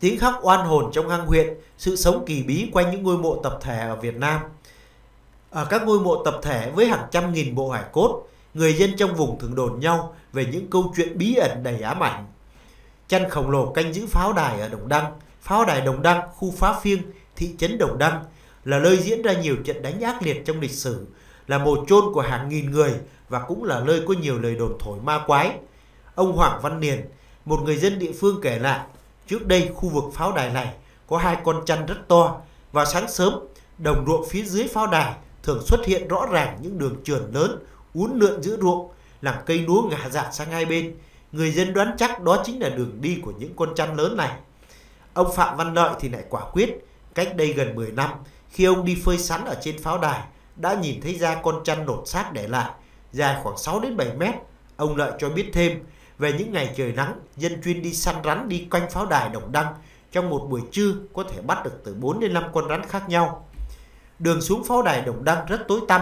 Tiếng khóc oan hồn trong hang huyện, sự sống kỳ bí quanh những ngôi mộ tập thể ở Việt Nam. Ở các ngôi mộ tập thể với hàng trăm nghìn bộ hải cốt, người dân trong vùng thường đồn nhau về những câu chuyện bí ẩn đầy ám ảnh. Chăn khổng lồ canh giữ pháo đài ở Đồng Đăng. Pháo đài Đồng Đăng, khu Phá Phiêng, thị trấn Đồng Đăng là nơi diễn ra nhiều trận đánh ác liệt trong lịch sử, là mồ chôn của hàng nghìn người và cũng là nơi có nhiều lời đồn thổi ma quái. Ông Hoàng Văn Niền, một người dân địa phương kể lại, trước đây khu vực pháo đài này có hai con chăn rất to. Vào sáng sớm, đồng ruộng phía dưới pháo đài thường xuất hiện rõ ràng những đường trườn lớn uốn lượn giữa ruộng, làm cây lúa ngả dạt sang hai bên. Người dân đoán chắc đó chính là đường đi của những con chăn lớn này. Ông Phạm Văn Lợi thì lại quả quyết. Cách đây gần 10 năm, khi ông đi phơi sắn ở trên pháo đài, đã nhìn thấy da con chăn lột xác để lại, dài khoảng 6 đến 7 mét. Ông Lợi cho biết thêm, về những ngày trời nắng, dân chuyên đi săn rắn đi quanh pháo đài Đồng Đăng. Trong một buổi trưa có thể bắt được từ 4 đến 5 con rắn khác nhau. Đường xuống pháo đài Đồng Đăng rất tối tăm.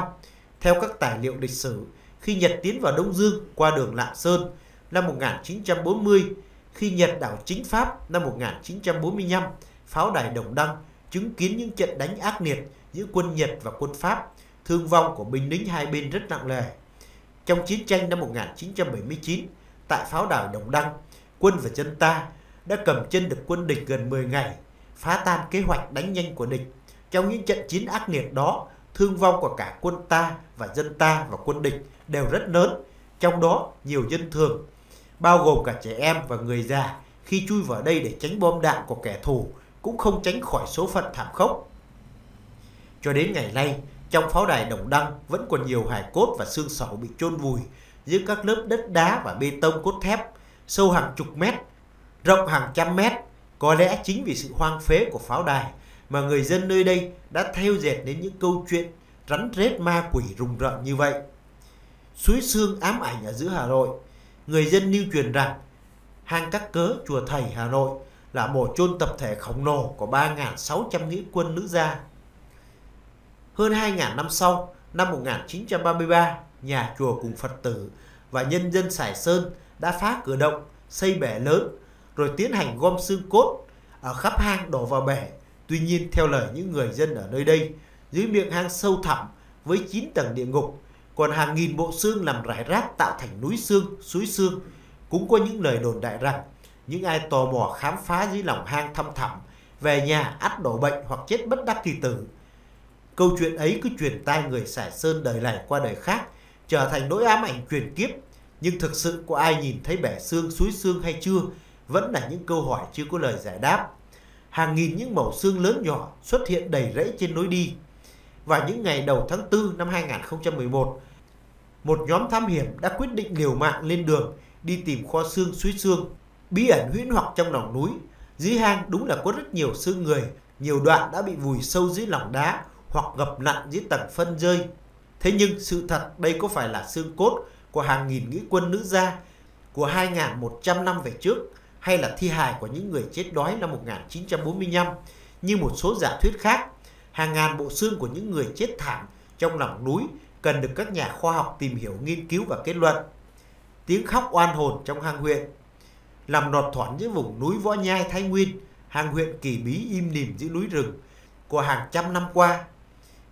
Theo các tài liệu lịch sử, khi Nhật tiến vào Đông Dương qua đường Lạng Sơn năm 1940, khi Nhật đảo chính Pháp năm 1945, pháo đài Đồng Đăng chứng kiến những trận đánh ác liệt giữa quân Nhật và quân Pháp. Thương vong của binh lính hai bên rất nặng nề. Trong chiến tranh năm 1979, tại pháo đài Đồng Đăng, quân và dân ta đã cầm chân được quân địch gần 10 ngày, phá tan kế hoạch đánh nhanh của địch. Trong những trận chiến ác liệt đó, thương vong của cả quân ta và dân ta và quân địch đều rất lớn, trong đó nhiều dân thường, bao gồm cả trẻ em và người già, khi chui vào đây để tránh bom đạn của kẻ thù cũng không tránh khỏi số phận thảm khốc. Cho đến ngày nay, trong pháo đài Đồng Đăng vẫn còn nhiều hài cốt và xương sẩu bị chôn vùi dưới các lớp đất đá và bê tông cốt thép, sâu hàng chục mét, rộng hàng trăm mét. Có lẽ chính vì sự hoang phế của pháo đài mà người dân nơi đây đã theo dệt đến những câu chuyện rắn rết ma quỷ rùng rợn như vậy. Suối Sương ám ảnh ở giữa Hà Nội. Người dân lưu truyền rằng hang Các Cớ, Chùa Thầy, Hà Nội là mộ chôn tập thể khổng lồ của 3.600 nghĩa quân nữ gia. Hơn 2.000 năm sau, năm 1933, nhà chùa cùng Phật tử và nhân dân Sài Sơn đã phá cửa động, xây bể lớn, rồi tiến hành gom xương cốt ở khắp hang đổ vào bể. Tuy nhiên, theo lời những người dân ở nơi đây, dưới miệng hang sâu thẳm với 9 tầng địa ngục, còn hàng nghìn bộ xương nằm rải rác tạo thành núi xương, suối xương. Cũng có những lời đồn đại rằng, những ai tò mò khám phá dưới lòng hang thăm thẳm, về nhà ắt đổ bệnh hoặc chết bất đắc kỳ tử. Câu chuyện ấy cứ truyền tai người Sài Sơn đời này qua đời khác, trở thành nỗi ám ảnh truyền kiếp. Nhưng thực sự có ai nhìn thấy bể xương, suối xương hay chưa, vẫn là những câu hỏi chưa có lời giải đáp. Hàng nghìn những mẩu xương lớn nhỏ xuất hiện đầy rẫy trên lối đi. Và những ngày đầu tháng 4 năm 2011, một nhóm thám hiểm đã quyết định liều mạng lên đường đi tìm kho xương, suối xương bí ẩn huyễn hoặc trong lòng núi. Dưới hang đúng là có rất nhiều xương người, nhiều đoạn đã bị vùi sâu dưới lòng đá hoặc gập lặn dưới tầng phân rơi. Thế nhưng sự thật đây có phải là xương cốt của hàng nghìn nghĩa quân nữ gia của 2.100 năm về trước, hay là thi hài của những người chết đói năm 1945 như một số giả thuyết khác? Hàng ngàn bộ xương của những người chết thảm trong lòng núi cần được các nhà khoa học tìm hiểu, nghiên cứu và kết luận. Tiếng khóc oan hồn trong hang huyện. Nằm lọt thỏm giữa vùng núi Võ Nhai, Thái Nguyên, hang huyện kỳ bí im lìm giữa núi rừng của hàng trăm năm qua.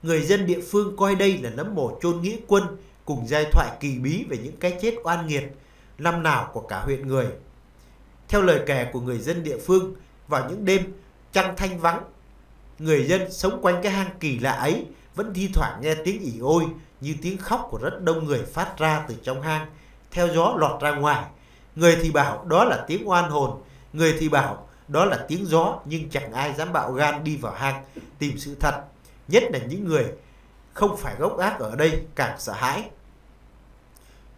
Người dân địa phương coi đây là nấm mồ chôn nghĩa quân, cùng giai thoại kỳ bí về những cái chết oan nghiệt năm nào của cả huyện người. Theo lời kể của người dân địa phương, vào những đêm trăng thanh vắng, người dân sống quanh cái hang kỳ lạ ấy vẫn thi thoảng nghe tiếng ỉ ôi như tiếng khóc của rất đông người phát ra từ trong hang, theo gió lọt ra ngoài. Người thì bảo đó là tiếng oan hồn, người thì bảo đó là tiếng gió, nhưng chẳng ai dám bạo gan đi vào hang tìm sự thật, nhất là những người không phải gốc gác ở đây càng sợ hãi.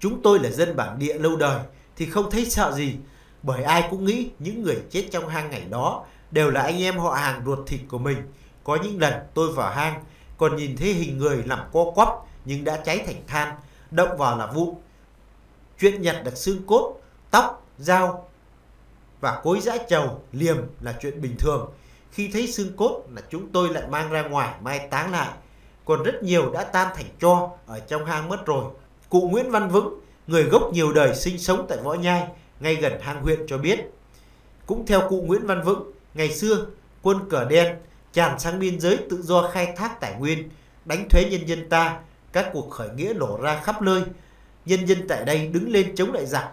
Chúng tôi là dân bản địa lâu đời thì không thấy sợ gì, bởi ai cũng nghĩ những người chết trong hang ngày đó đều là anh em họ hàng ruột thịt của mình. Có những lần tôi vào hang còn nhìn thấy hình người nằm co quắp nhưng đã cháy thành than, động vào là vụn. Chuyện nhặt được xương cốt, tóc, dao, và cối giã trầu, liềm là chuyện bình thường. Khi thấy xương cốt là chúng tôi lại mang ra ngoài mai táng lại. Còn rất nhiều đã tan thành tro ở trong hang mất rồi. Cụ Nguyễn Văn Vững, người gốc nhiều đời sinh sống tại Võ Nhai, ngay gần hang huyện cho biết. Cũng theo cụ Nguyễn Văn Vững, ngày xưa quân cờ đen tràn sang biên giới tự do khai thác tài nguyên, đánh thuế nhân dân ta, các cuộc khởi nghĩa nổ ra khắp nơi. Nhân dân tại đây đứng lên chống lại giặc.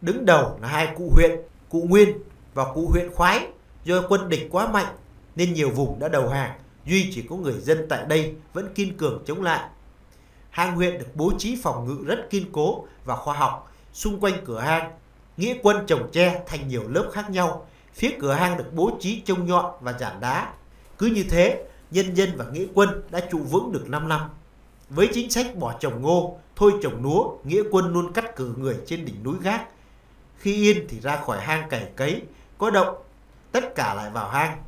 Đứng đầu là hai cụ huyện, cụ Nguyên và cụ huyện Khoái. Do quân địch quá mạnh nên nhiều vùng đã đầu hàng, duy chỉ có người dân tại đây vẫn kiên cường chống lại. Hang huyện được bố trí phòng ngự rất kiên cố và khoa học. Xung quanh cửa hang, nghĩa quân trồng tre thành nhiều lớp khác nhau. Phía cửa hang được bố trí chông nhọn và giản đá. Cứ như thế, nhân dân và nghĩa quân đã trụ vững được 5 năm. Với chính sách bỏ trồng ngô, thôi trồng lúa, nghĩa quân luôn cắt cử người trên đỉnh núi gác. Khi yên thì ra khỏi hang cày cấy, có động, tất cả lại vào hang.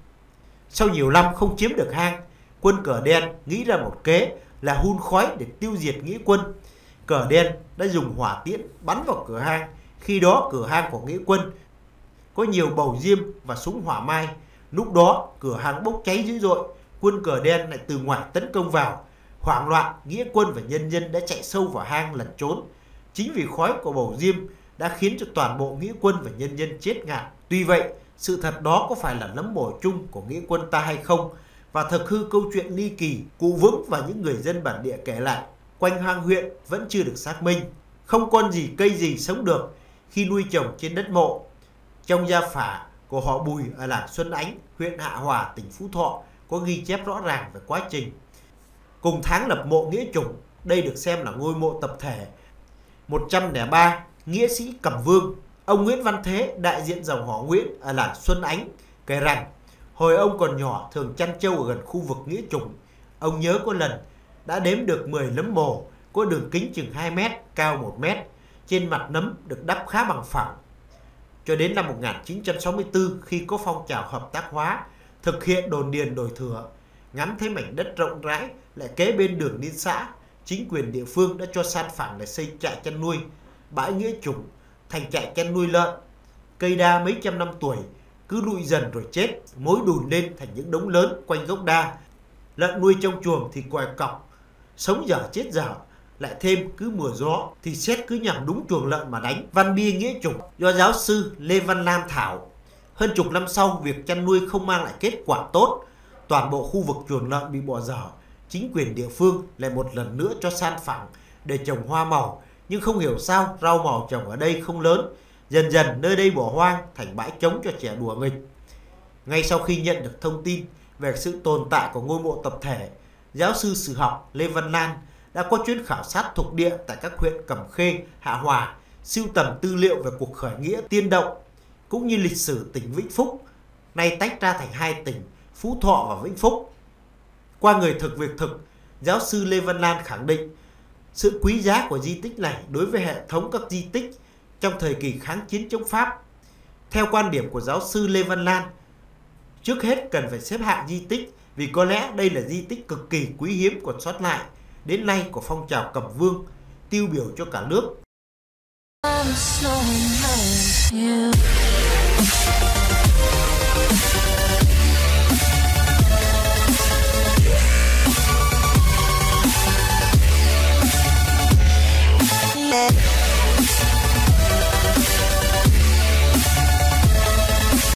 Sau nhiều năm không chiếm được hang, quân cờ đen nghĩ ra một kế là hun khói để tiêu diệt nghĩa quân. Cờ đen đã dùng hỏa tiễn bắn vào cửa hang, khi đó cửa hang của nghĩa quân có nhiều bầu diêm và súng hỏa mai. Lúc đó cửa hang bốc cháy dữ dội, quân cờ đen lại từ ngoài tấn công vào. Hoảng loạn, nghĩa quân và nhân dân đã chạy sâu vào hang lẩn trốn. Chính vì khói của bầu diêm đã khiến cho toàn bộ nghĩa quân và nhân dân chết ngạt. Tuy vậy, sự thật đó có phải là nấm mồ chung của nghĩa quân ta hay không? Và thực hư câu chuyện ly kỳ, cụ Vững và những người dân bản địa kể lại, quanh hang huyện vẫn chưa được xác minh. Không con gì cây gì sống được khi nuôi trồng trên đất mộ. Trong gia phả của họ Bùi ở làng Xuân Ánh, huyện Hạ Hòa, tỉnh Phú Thọ có ghi chép rõ ràng về quá trình. Cùng tháng lập mộ nghĩa chủng, đây được xem là ngôi mộ tập thể. 103 nghĩa sĩ Cẩm Vương, ông Nguyễn Văn Thế, đại diện dòng họ Nguyễn ở làng Xuân Ánh, kể rằng hồi ông còn nhỏ thường chăn trâu ở gần khu vực nghĩa chủng. Ông nhớ có lần đã đếm được 10 nấm mồ, có đường kính chừng 2 mét, cao 1 mét, trên mặt nấm được đắp khá bằng phẳng. Cho đến năm 1964, khi có phong trào hợp tác hóa, thực hiện đồn điền đổi thửa, ngắm thấy mảnh đất rộng rãi lại kế bên đường liên xã, chính quyền địa phương đã cho san phẳng để xây trại chăn nuôi, bãi nghĩa chủng thành trại chăn nuôi lợn. Cây đa mấy trăm năm tuổi cứ lụi dần rồi chết, mối đùn lên thành những đống lớn quanh gốc đa. Lợn nuôi trong chuồng thì quài cọc, sống dở chết dở. Lại thêm cứ mùa gió thì xét cứ nhằm đúng chuồng lợn mà đánh. Văn bia nghĩa chủng do giáo sư Lê Văn Nam thảo. Hơn chục năm sau, việc chăn nuôi không mang lại kết quả tốt, toàn bộ khu vực chuồng lợn bị bỏ dở. Chính quyền địa phương lại một lần nữa cho san phẳng để trồng hoa màu, nhưng không hiểu sao rau màu trồng ở đây không lớn. Dần dần nơi đây bỏ hoang thành bãi trống cho trẻ đùa nghịch. Ngay sau khi nhận được thông tin về sự tồn tại của ngôi mộ tập thể, giáo sư sử học Lê Văn Lan đã có chuyến khảo sát thuộc địa tại các huyện Cẩm Khê, Hạ Hòa, sưu tầm tư liệu về cuộc khởi nghĩa Tiên Động, cũng như lịch sử tỉnh Vĩnh Phúc, nay tách ra thành hai tỉnh Phú Thọ và Vĩnh Phúc. Qua người thực việc thực, giáo sư Lê Văn Lan khẳng định sự quý giá của di tích này đối với hệ thống các di tích trong thời kỳ kháng chiến chống Pháp. Theo quan điểm của giáo sư Lê Văn Lan, trước hết cần phải xếp hạng di tích vì có lẽ đây là di tích cực kỳ quý hiếm còn sót lại đến nay của phong trào Cẩm Vương, tiêu biểu cho cả nước.